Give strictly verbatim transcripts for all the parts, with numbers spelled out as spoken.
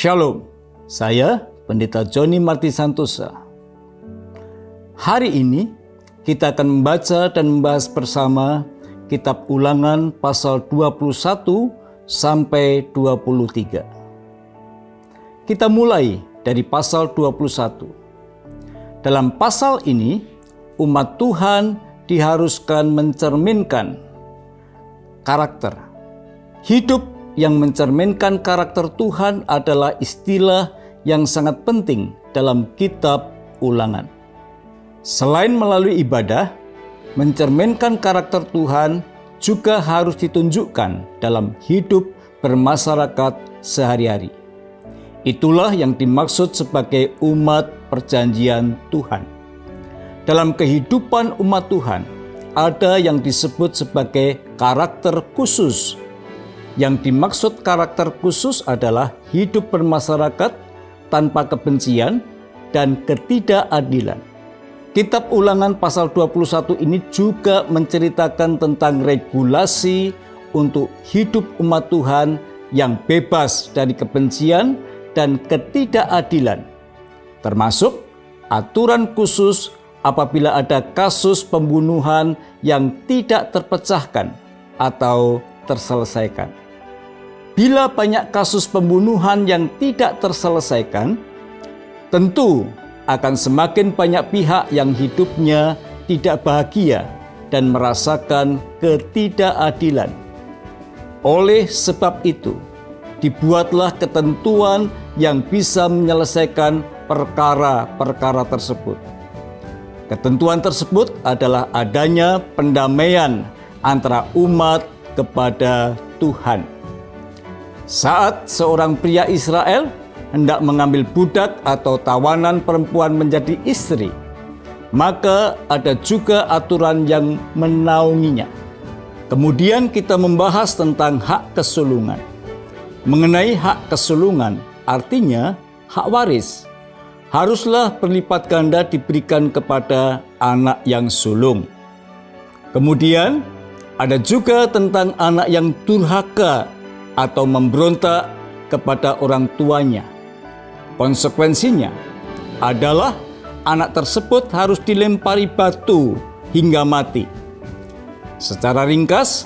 Shalom, saya Pendeta Joni Marti Santosa. Hari ini kita akan membaca dan membahas bersama Kitab Ulangan pasal dua puluh satu sampai dua puluh tiga. Kita mulai dari pasal dua puluh satu. Dalam pasal ini umat Tuhan diharuskan mencerminkan karakter. Hidup yang mencerminkan karakter Tuhan adalah istilah yang sangat penting dalam kitab Ulangan. Selain melalui ibadah, mencerminkan karakter Tuhan juga harus ditunjukkan dalam hidup bermasyarakat sehari-hari. Itulah yang dimaksud sebagai umat perjanjian Tuhan. Dalam kehidupan umat Tuhan, ada yang disebut sebagai karakter khusus. Yang dimaksud karakter khusus adalah hidup bermasyarakat tanpa kebencian dan ketidakadilan. Kitab Ulangan pasal dua puluh satu ini juga menceritakan tentang regulasi untuk hidup umat Tuhan yang bebas dari kebencian dan ketidakadilan. Termasuk aturan khusus apabila ada kasus pembunuhan yang tidak terpecahkan atau terselesaikan. Bila banyak kasus pembunuhan yang tidak terselesaikan, tentu akan semakin banyak pihak yang hidupnya tidak bahagia dan merasakan ketidakadilan. Oleh sebab itu, dibuatlah ketentuan yang bisa menyelesaikan perkara-perkara tersebut. Ketentuan tersebut adalah adanya pendamaian antara umat kepada Tuhan. Saat seorang pria Israel hendak mengambil budak atau tawanan perempuan menjadi istri, maka ada juga aturan yang menaunginya. Kemudian kita membahas tentang hak kesulungan. Mengenai hak kesulungan, artinya hak waris, haruslah berlipat ganda diberikan kepada anak yang sulung. Kemudian ada juga tentang anak yang durhaka atau memberontak kepada orang tuanya. Konsekuensinya adalah anak tersebut harus dilempari batu hingga mati. Secara ringkas,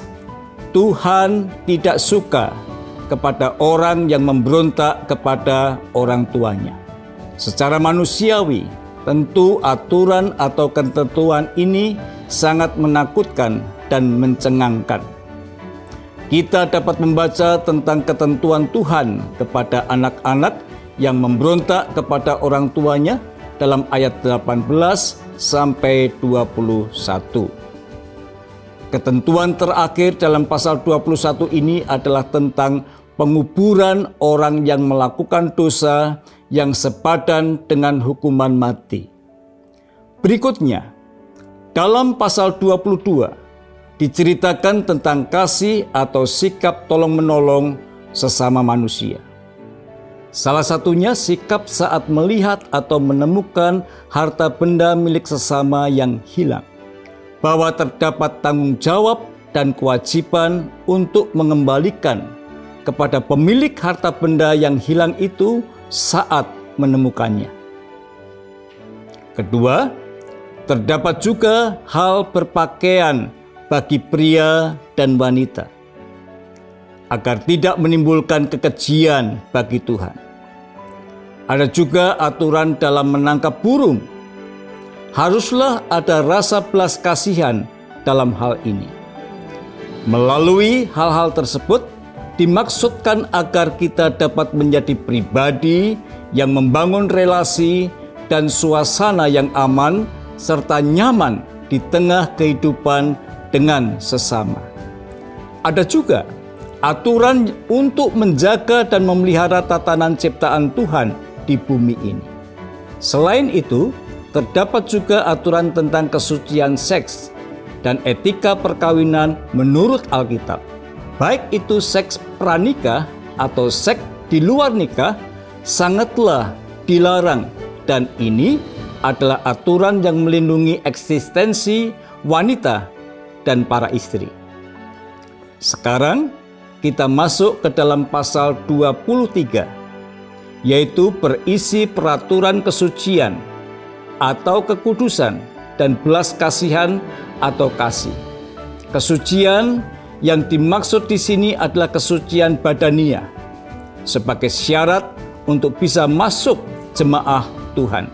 Tuhan tidak suka kepada orang yang memberontak kepada orang tuanya. Secara manusiawi, tentu aturan atau ketentuan ini sangat menakutkan dan mencengangkan. Kita dapat membaca tentang ketentuan Tuhan kepada anak-anak yang memberontak kepada orang tuanya dalam ayat delapan belas sampai dua puluh satu. Ketentuan terakhir dalam pasal dua puluh satu ini adalah tentang penguburan orang yang melakukan dosa yang sepadan dengan hukuman mati. Berikutnya, dalam pasal dua puluh dua diceritakan tentang kasih atau sikap tolong-menolong sesama manusia. Salah satunya sikap saat melihat atau menemukan harta benda milik sesama yang hilang, bahwa terdapat tanggung jawab dan kewajiban untuk mengembalikan kepada pemilik harta benda yang hilang itu saat menemukannya. Kedua, terdapat juga hal berpakaian bagi pria dan wanita, agar tidak menimbulkan kekejian bagi Tuhan. Ada juga aturan dalam menangkap burung. Haruslah ada rasa belas kasihan dalam hal ini. Melalui hal-hal tersebut, dimaksudkan agar kita dapat menjadi pribadi yang membangun relasi dan suasana yang aman serta nyaman di tengah kehidupan dengan sesama. Ada juga aturan untuk menjaga dan memelihara tatanan ciptaan Tuhan di bumi ini. Selain itu, terdapat juga aturan tentang kesucian seks dan etika perkawinan menurut Alkitab. Baik itu seks pranikah atau seks di luar nikah sangatlah dilarang, dan ini adalah aturan yang melindungi eksistensi wanita dan para istri. Sekarang kita masuk ke dalam pasal dua puluh tiga. yaitu berisi peraturan kesucian atau kekudusan dan belas kasihan atau kasih. Kesucian yang dimaksud di sini adalah kesucian badaniyah sebagai syarat untuk bisa masuk jemaah Tuhan.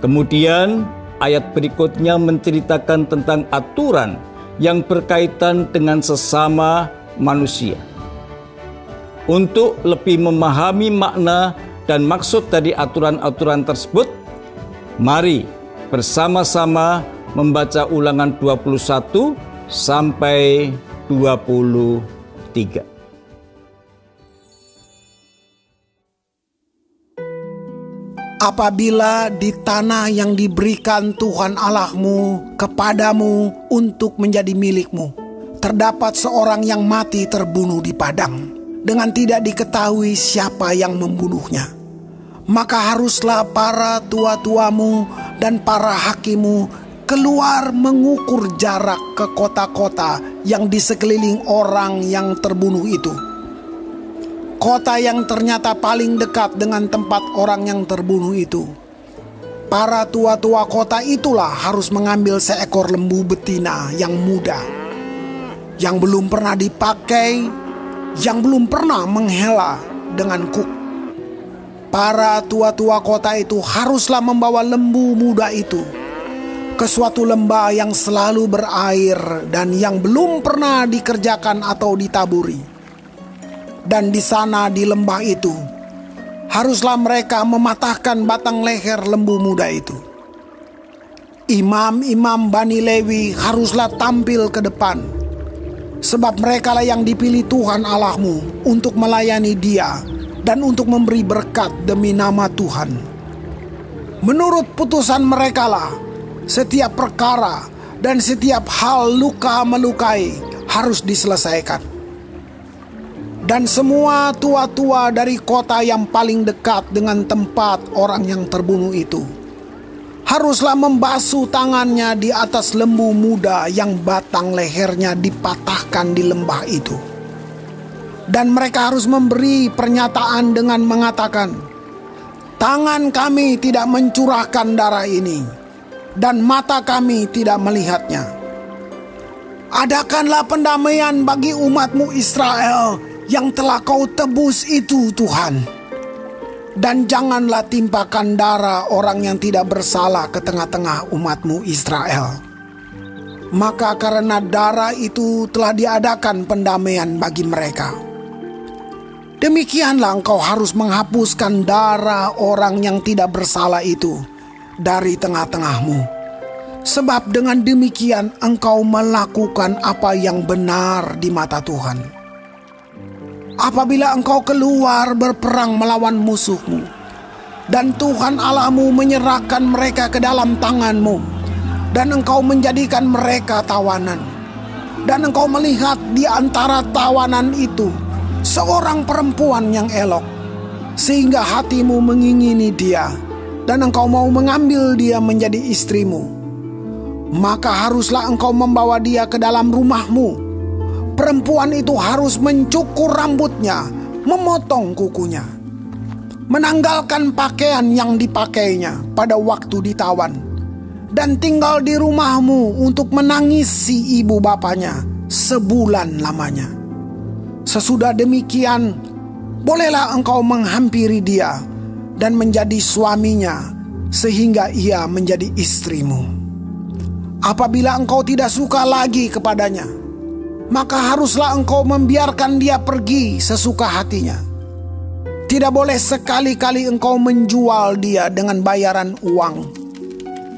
Kemudian ayat berikutnya menceritakan tentang aturan yang berkaitan dengan sesama manusia. Untuk lebih memahami makna dan maksud dari aturan-aturan tersebut, mari bersama-sama membaca Ulangan dua puluh satu sampai dua puluh tiga. Apabila di tanah yang diberikan Tuhan Allahmu kepadamu untuk menjadi milikmu, terdapat seorang yang mati terbunuh di padang, dengan tidak diketahui siapa yang membunuhnya, maka haruslah para tua-tuamu dan para hakimu keluar mengukur jarak ke kota-kota yang di sekeliling orang yang terbunuh itu. Kota yang ternyata paling dekat dengan tempat orang yang terbunuh itu, para tua-tua kota itulah harus mengambil seekor lembu betina yang muda, yang belum pernah dipakai, yang belum pernah menghela dengan kuk. Para tua-tua kota itu haruslah membawa lembu muda itu ke suatu lembah yang selalu berair dan yang belum pernah dikerjakan atau ditaburi. Dan di sana di lembah itu haruslah mereka mematahkan batang leher lembu muda itu. Imam-imam Bani Lewi haruslah tampil ke depan, sebab merekalah yang dipilih Tuhan Allahmu untuk melayani Dia dan untuk memberi berkat demi nama Tuhan. Menurut putusan merekalah, setiap perkara dan setiap hal luka melukai harus diselesaikan. Dan semua tua-tua dari kota yang paling dekat dengan tempat orang yang terbunuh itu haruslah membasuh tangannya di atas lembu muda yang batang lehernya dipatahkan di lembah itu. Dan mereka harus memberi pernyataan dengan mengatakan, "Tangan kami tidak mencurahkan darah ini, dan mata kami tidak melihatnya. Adakanlah pendamaian bagi umatmu Israel yang telah kau tebus itu, Tuhan. Dan janganlah timpakan darah orang yang tidak bersalah ke tengah-tengah umatmu Israel." Maka karena darah itu telah diadakan pendamaian bagi mereka, demikianlah engkau harus menghapuskan darah orang yang tidak bersalah itu dari tengah-tengahmu. Sebab dengan demikian engkau melakukan apa yang benar di mata Tuhan. Apabila engkau keluar berperang melawan musuhmu, dan Tuhan Allahmu menyerahkan mereka ke dalam tanganmu, dan engkau menjadikan mereka tawanan, dan engkau melihat di antara tawanan itu seorang perempuan yang elok, sehingga hatimu mengingini dia, dan engkau mau mengambil dia menjadi istrimu, maka haruslah engkau membawa dia ke dalam rumahmu. Perempuan itu harus mencukur rambutnya, memotong kukunya, menanggalkan pakaian yang dipakainya pada waktu ditawan, dan tinggal di rumahmu untuk menangisi ibu bapanya sebulan lamanya. Sesudah demikian, bolehlah engkau menghampiri dia dan menjadi suaminya sehingga ia menjadi istrimu. Apabila engkau tidak suka lagi kepadanya, maka haruslah engkau membiarkan dia pergi sesuka hatinya. Tidak boleh sekali-kali engkau menjual dia dengan bayaran uang.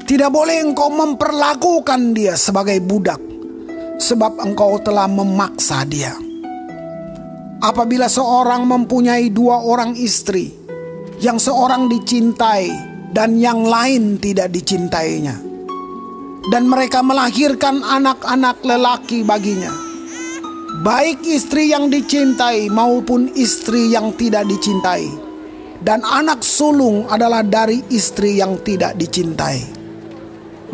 Tidak boleh engkau memperlakukan dia sebagai budak, sebab engkau telah memaksa dia. Apabila seorang mempunyai dua orang istri, yang seorang dicintai dan yang lain tidak dicintainya, dan mereka melahirkan anak-anak lelaki baginya, baik istri yang dicintai maupun istri yang tidak dicintai, dan anak sulung adalah dari istri yang tidak dicintai,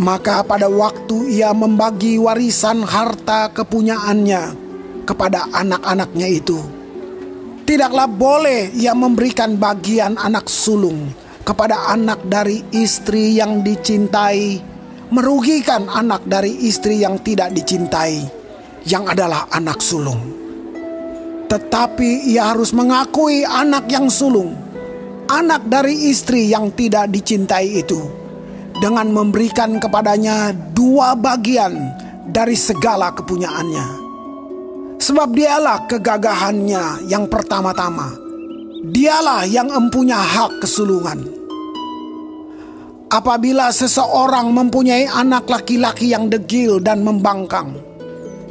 maka pada waktu ia membagi warisan harta kepunyaannya kepada anak-anaknya itu, tidaklah boleh ia memberikan bagian anak sulung kepada anak dari istri yang dicintai, merugikan anak dari istri yang tidak dicintai, yang adalah anak sulung. Tetapi ia harus mengakui anak yang sulung, anak dari istri yang tidak dicintai itu, dengan memberikan kepadanya dua bagian dari segala kepunyaannya. Sebab dialah kegagahannya yang pertama-tama, dialah yang empunya hak kesulungan. Apabila seseorang mempunyai anak laki-laki yang degil dan membangkang,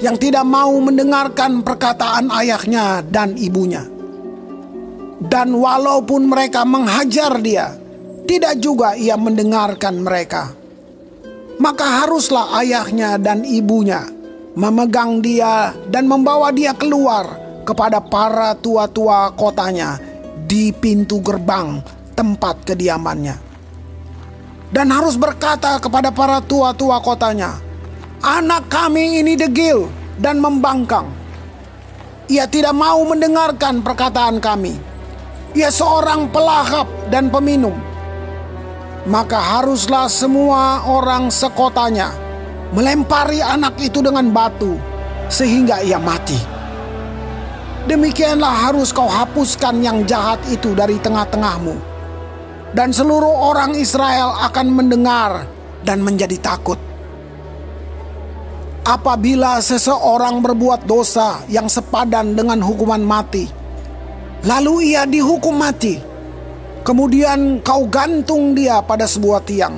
yang tidak mau mendengarkan perkataan ayahnya dan ibunya, dan walaupun mereka menghajar dia, tidak juga ia mendengarkan mereka, maka haruslah ayahnya dan ibunya memegang dia dan membawa dia keluar kepada para tua-tua kotanya di pintu gerbang tempat kediamannya, dan harus berkata kepada para tua-tua kotanya, "Anak kami ini degil dan membangkang. Ia tidak mau mendengarkan perkataan kami. Ia seorang pelahap dan peminum." Maka haruslah semua orang sekotanya melempari anak itu dengan batu sehingga ia mati. Demikianlah harus kau hapuskan yang jahat itu dari tengah-tengahmu. Dan seluruh orang Israel akan mendengar dan menjadi takut. Apabila seseorang berbuat dosa yang sepadan dengan hukuman mati, lalu ia dihukum mati, kemudian kau gantung dia pada sebuah tiang,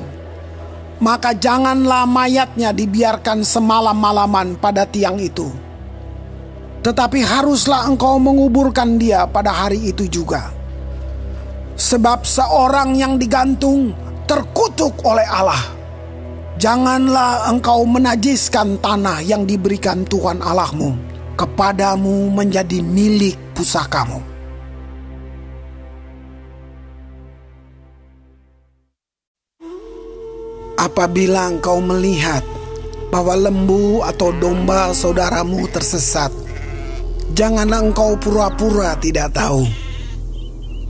maka janganlah mayatnya dibiarkan semalam-malaman pada tiang itu, tetapi haruslah engkau menguburkan dia pada hari itu juga. Sebab seorang yang digantung terkutuk oleh Allah. Janganlah engkau menajiskan tanah yang diberikan Tuhan Allahmu kepadamu menjadi milik pusakamu. Apabila engkau melihat bahwa lembu atau domba saudaramu tersesat, janganlah engkau pura-pura tidak tahu.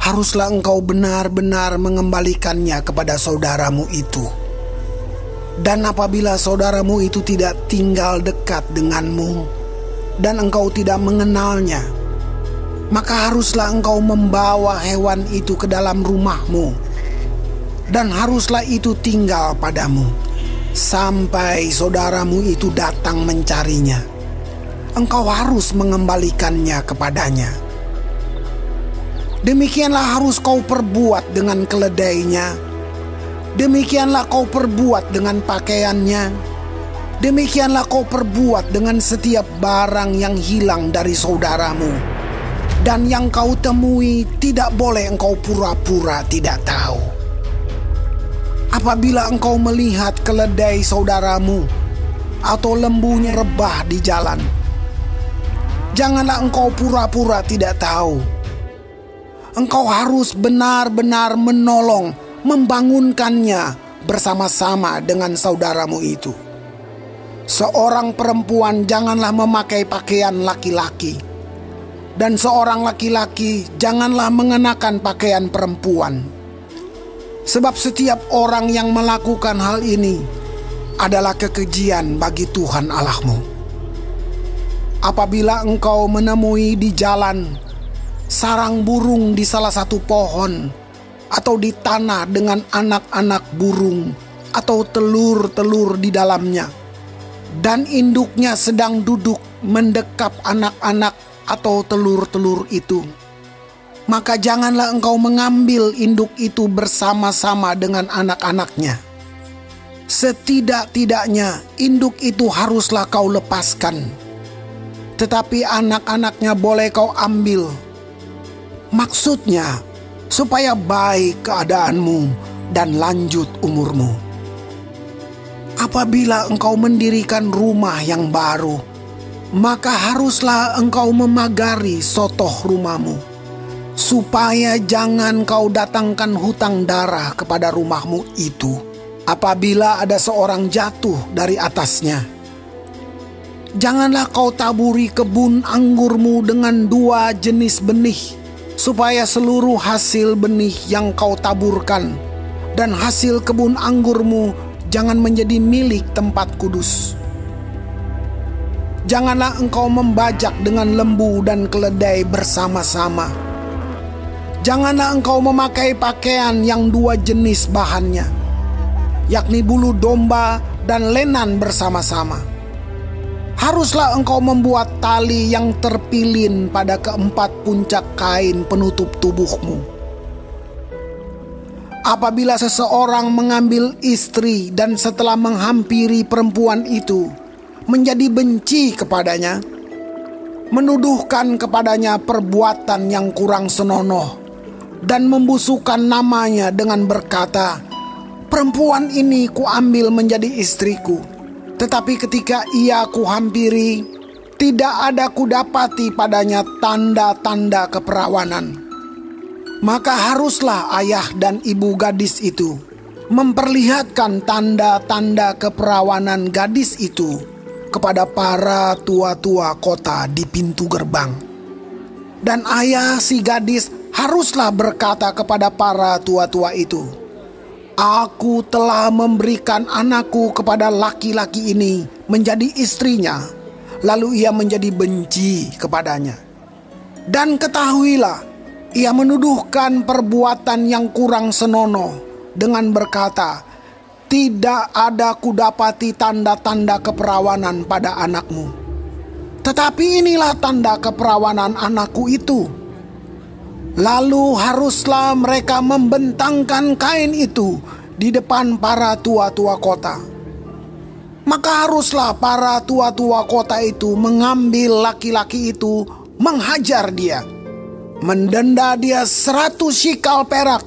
Haruslah engkau benar-benar mengembalikannya kepada saudaramu itu. Dan apabila saudaramu itu tidak tinggal dekat denganmu dan engkau tidak mengenalnya, maka haruslah engkau membawa hewan itu ke dalam rumahmu, dan haruslah itu tinggal padamu sampai saudaramu itu datang mencarinya. Engkau harus mengembalikannya kepadanya. Demikianlah harus kau perbuat dengan keledainya. Demikianlah kau perbuat dengan pakaiannya. Demikianlah kau perbuat dengan setiap barang yang hilang dari saudaramu. Dan yang kau temui tidak boleh engkau pura-pura tidak tahu. Apabila engkau melihat keledai saudaramu atau lembunya rebah di jalan, janganlah engkau pura-pura tidak tahu. Engkau harus benar-benar menolong, membangunkannya bersama-sama dengan saudaramu itu. Seorang perempuan janganlah memakai pakaian laki-laki, dan seorang laki-laki janganlah mengenakan pakaian perempuan. Sebab setiap orang yang melakukan hal ini adalah kekejian bagi Tuhan Allahmu. Apabila engkau menemui di jalan sarang burung di salah satu pohon, atau di tanah dengan anak-anak burung atau telur-telur di dalamnya, dan induknya sedang duduk mendekap anak-anak atau telur-telur itu, maka janganlah engkau mengambil induk itu bersama-sama dengan anak-anaknya. Setidak-tidaknya induk itu haruslah kau lepaskan, tetapi anak-anaknya boleh kau ambil. Maksudnya, supaya baik keadaanmu dan lanjut umurmu. Apabila engkau mendirikan rumah yang baru, maka haruslah engkau memagari sotoh rumahmu, supaya jangan kau datangkan hutang darah kepada rumahmu itu apabila ada seorang jatuh dari atasnya. Janganlah kau taburi kebun anggurmu dengan dua jenis benih, supaya seluruh hasil benih yang kau taburkan dan hasil kebun anggurmu jangan menjadi milik tempat kudus. Janganlah engkau membajak dengan lembu dan keledai bersama-sama. Janganlah engkau memakai pakaian yang dua jenis bahannya, yakni bulu domba dan lenan bersama-sama. Haruslah engkau membuat tali yang terpilin pada keempat puncak kain penutup tubuhmu. Apabila seseorang mengambil istri dan setelah menghampiri perempuan itu, menjadi benci kepadanya, menuduhkan kepadanya perbuatan yang kurang senonoh, dan membusukkan namanya dengan berkata, "Perempuan ini kuambil menjadi istriku. Tetapi ketika ia kuhampiri, tidak ada kudapati padanya tanda-tanda keperawanan." Maka haruslah ayah dan ibu gadis itu memperlihatkan tanda-tanda keperawanan gadis itu kepada para tua-tua kota di pintu gerbang. Dan ayah si gadis haruslah berkata kepada para tua-tua itu, "Aku telah memberikan anakku kepada laki-laki ini menjadi istrinya, lalu ia menjadi benci kepadanya. Dan ketahuilah, ia menuduhkan perbuatan yang kurang senonoh dengan berkata, tidak ada kudapati tanda-tanda keperawanan pada anakmu. Tetapi inilah tanda keperawanan anakku itu." Lalu haruslah mereka membentangkan kain itu di depan para tua-tua kota. Maka haruslah para tua-tua kota itu mengambil laki-laki itu, menghajar dia, mendenda dia seratus shikal perak,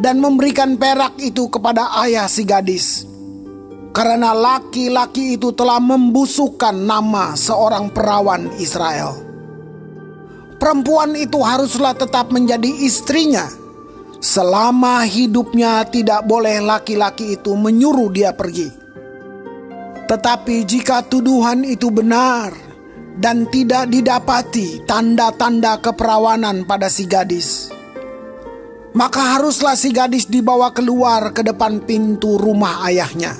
dan memberikan perak itu kepada ayah si gadis, karena laki-laki itu telah membusukkan nama seorang perawan Israel. Perempuan itu haruslah tetap menjadi istrinya. Selama hidupnya tidak boleh laki-laki itu menyuruh dia pergi. Tetapi jika tuduhan itu benar dan tidak didapati tanda-tanda keperawanan pada si gadis, maka haruslah si gadis dibawa keluar ke depan pintu rumah ayahnya.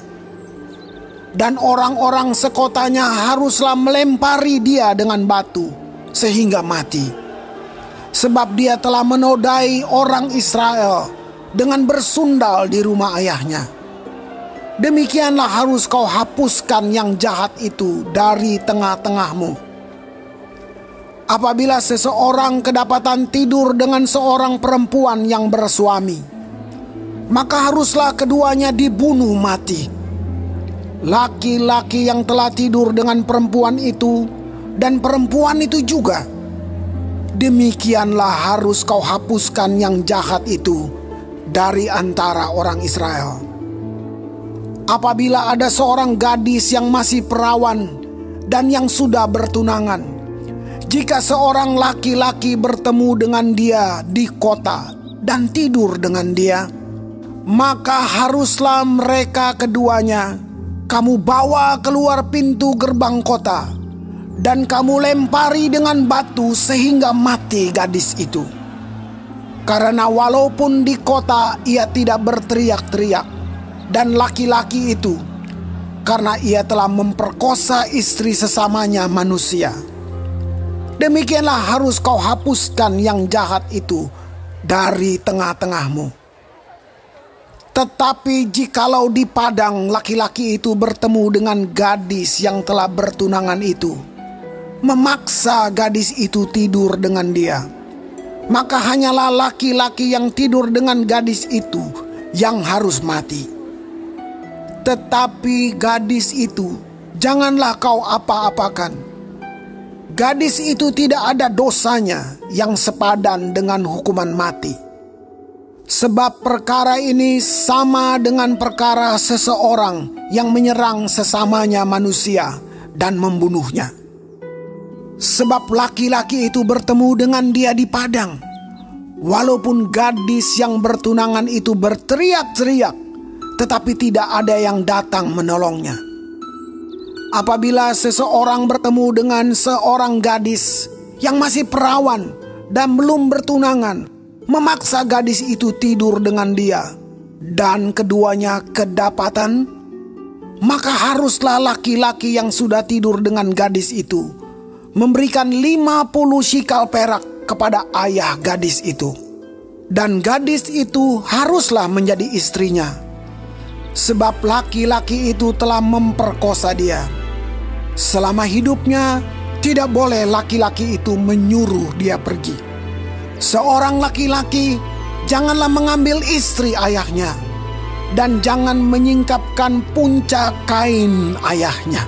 Dan orang-orang sekotanya haruslah melempari dia dengan batu sehingga mati, sebab dia telah menodai orang Israel dengan bersundal di rumah ayahnya. Demikianlah harus kau hapuskan yang jahat itu dari tengah-tengahmu. Apabila seseorang kedapatan tidur dengan seorang perempuan yang bersuami, maka haruslah keduanya dibunuh mati. Laki-laki yang telah tidur dengan perempuan itu dan perempuan itu juga. Demikianlah harus kau hapuskan yang jahat itu dari antara orang Israel. Apabila ada seorang gadis yang masih perawan dan yang sudah bertunangan, jika seorang laki-laki bertemu dengan dia di kota dan tidur dengan dia, maka haruslah mereka keduanya kamu bawa keluar pintu gerbang kota, dan kamu lempari dengan batu sehingga mati gadis itu. Karena walaupun di kota ia tidak berteriak-teriak, dan laki-laki itu, karena ia telah memperkosa istri sesamanya manusia. Demikianlah harus kau hapuskan yang jahat itu dari tengah-tengahmu. Tetapi jikalau di padang laki-laki itu bertemu dengan gadis yang telah bertunangan itu, memaksa gadis itu tidur dengan dia, maka hanyalah laki-laki yang tidur dengan gadis itu yang harus mati. Tetapi gadis itu janganlah kau apa-apakan. Gadis itu tidak ada dosanya yang sepadan dengan hukuman mati. Sebab perkara ini sama dengan perkara seseorang yang menyerang sesamanya manusia dan membunuhnya. Sebab laki-laki itu bertemu dengan dia di padang. Walaupun gadis yang bertunangan itu berteriak-teriak, tetapi tidak ada yang datang menolongnya. Apabila seseorang bertemu dengan seorang gadis yang masih perawan dan belum bertunangan, memaksa gadis itu tidur dengan dia, dan keduanya kedapatan, maka haruslah laki-laki yang sudah tidur dengan gadis itu memberikan lima puluh sikal perak kepada ayah gadis itu, dan gadis itu haruslah menjadi istrinya, sebab laki-laki itu telah memperkosa dia. Selama hidupnya, tidak boleh laki-laki itu menyuruh dia pergi. Seorang laki-laki janganlah mengambil istri ayahnya, dan jangan menyingkapkan punca kain ayahnya.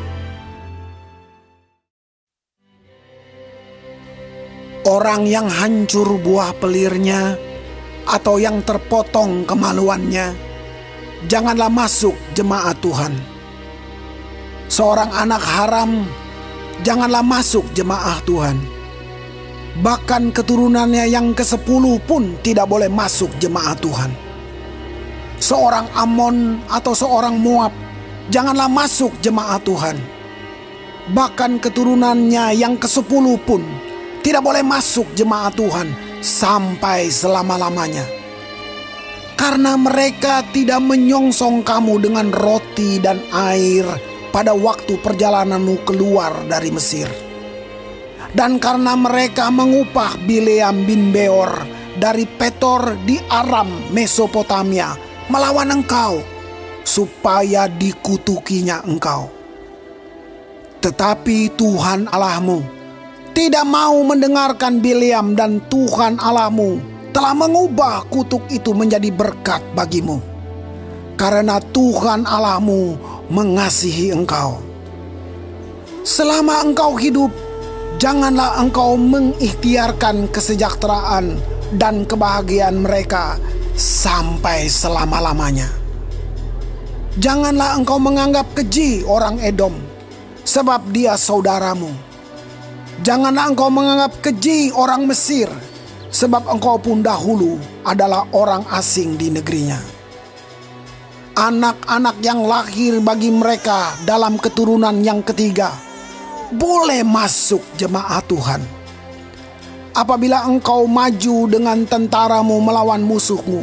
Orang yang hancur buah pelirnya atau yang terpotong kemaluannya, janganlah masuk jemaat Tuhan. Seorang anak haram janganlah masuk jemaah Tuhan. Bahkan keturunannya yang kesepuluh pun tidak boleh masuk jemaah Tuhan. Seorang Amon atau seorang Moab janganlah masuk jemaah Tuhan. Bahkan keturunannya yang kesepuluh pun tidak boleh masuk jemaah Tuhan sampai selama-lamanya. Karena mereka tidak menyongsong kamu dengan roti dan air pada waktu perjalananmu keluar dari Mesir, dan karena mereka mengupah Bileam bin Beor dari Petor di Aram Mesopotamia melawan engkau, supaya dikutukinya engkau. Tetapi Tuhan Allahmu tidak mau mendengarkan Bileam, dan Tuhan Allahmu telah mengubah kutuk itu menjadi berkat bagimu, karena Tuhan Allahmu mengasihi engkau. Selama engkau hidup, janganlah engkau mengikhtiarkan kesejahteraan dan kebahagiaan mereka sampai selama-lamanya. Janganlah engkau menganggap keji orang Edom, sebab dia saudaramu. Janganlah engkau menganggap keji orang Mesir, sebab engkau pun dahulu adalah orang asing di negerinya. Anak-anak yang lahir bagi mereka dalam keturunan yang ketiga boleh masuk jemaah Tuhan. Apabila engkau maju dengan tentaramu melawan musuhmu,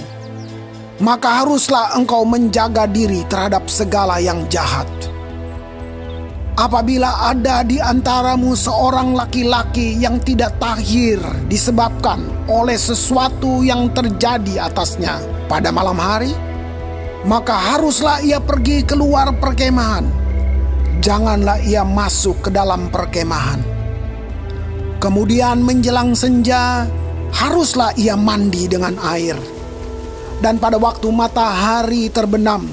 maka haruslah engkau menjaga diri terhadap segala yang jahat. Apabila ada di antaramu seorang laki-laki yang tidak tahir disebabkan oleh sesuatu yang terjadi atasnya pada malam hari, maka haruslah ia pergi keluar perkemahan. Janganlah ia masuk ke dalam perkemahan. Kemudian menjelang senja, haruslah ia mandi dengan air. Dan pada waktu matahari terbenam,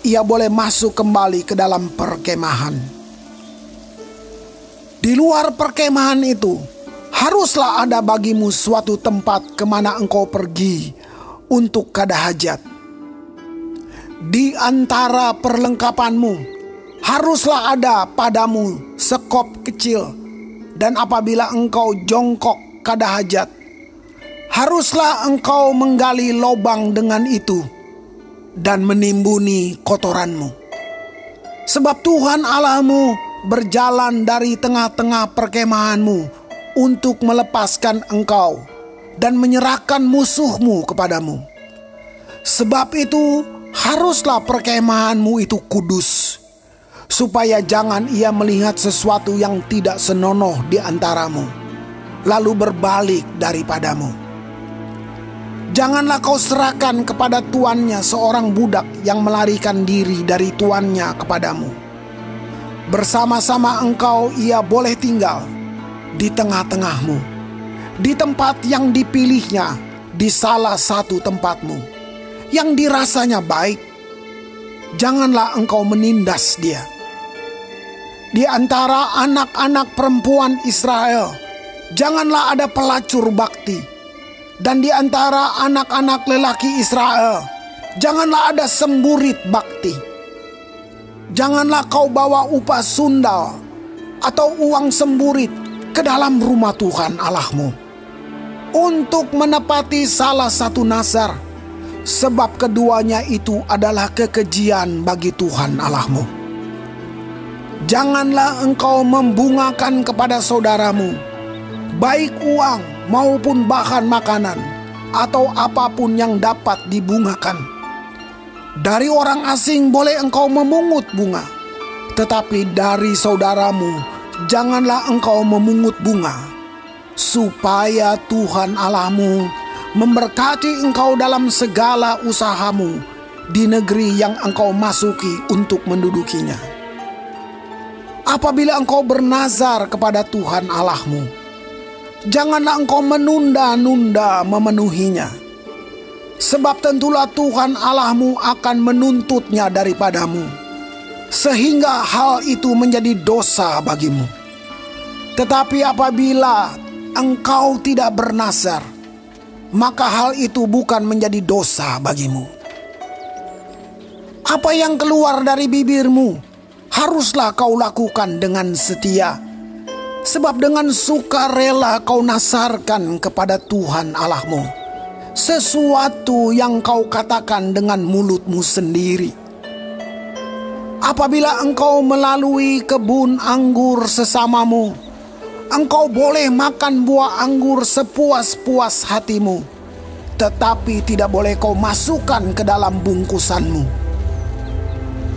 ia boleh masuk kembali ke dalam perkemahan. Di luar perkemahan itu, haruslah ada bagimu suatu tempat kemana engkau pergi untuk kada hajat. Di antara perlengkapanmu haruslah ada padamu sekop kecil, dan apabila engkau jongkok kada hajat, haruslah engkau menggali lubang dengan itu dan menimbuni kotoranmu. Sebab Tuhan Allahmu berjalan dari tengah-tengah perkemahanmu untuk melepaskan engkau dan menyerahkan musuhmu kepadamu. Sebab itu haruslah perkemahanmu itu kudus, supaya jangan ia melihat sesuatu yang tidak senonoh di antaramu, lalu berbalik daripadamu. Janganlah kau serahkan kepada tuannya seorang budak yang melarikan diri dari tuannya kepadamu. Bersama-sama engkau ia boleh tinggal di tengah-tengahmu, di tempat yang dipilihnya, di salah satu tempatmu yang dirasanya baik. Janganlah engkau menindas dia. Di antara anak-anak perempuan Israel, janganlah ada pelacur bakti. Dan di antara anak-anak lelaki Israel, janganlah ada semburit bakti. Janganlah kau bawa upah sundal atau uang semburit ke dalam rumah Tuhan Allahmu untuk menepati salah satu nazar, sebab keduanya itu adalah kekejian bagi Tuhan Allahmu. janganlah engkau membungakan kepada saudaramu, baik uang maupun bahan makanan, atau apapun yang dapat dibungakan. Dari orang asing boleh engkau memungut bunga, tetapi dari saudaramu janganlah engkau memungut bunga, supaya Tuhan Allahmu memberkati engkau dalam segala usahamu di negeri yang engkau masuki untuk mendudukinya. Apabila engkau bernazar kepada Tuhan Allahmu, janganlah engkau menunda-nunda memenuhinya. Sebab tentulah Tuhan Allahmu akan menuntutnya daripadamu, sehingga hal itu menjadi dosa bagimu. Tetapi apabila engkau tidak bernazar, maka hal itu bukan menjadi dosa bagimu. Apa yang keluar dari bibirmu haruslah kau lakukan dengan setia, sebab dengan sukarela kau nasarkan kepada Tuhan Allahmu sesuatu yang kau katakan dengan mulutmu sendiri. Apabila engkau melalui kebun anggur sesamamu, engkau boleh makan buah anggur sepuas-puas hatimu, tetapi tidak boleh kau masukkan ke dalam bungkusanmu.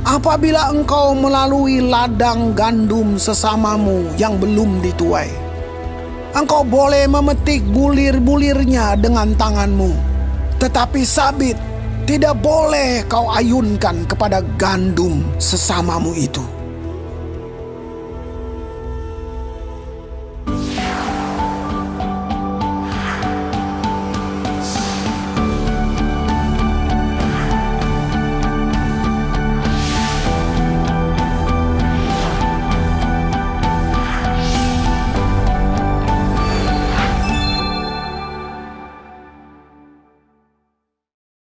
Apabila engkau melalui ladang gandum sesamamu yang belum dituai, engkau boleh memetik bulir-bulirnya dengan tanganmu, tetapi sabit tidak boleh kau ayunkan kepada gandum sesamamu itu.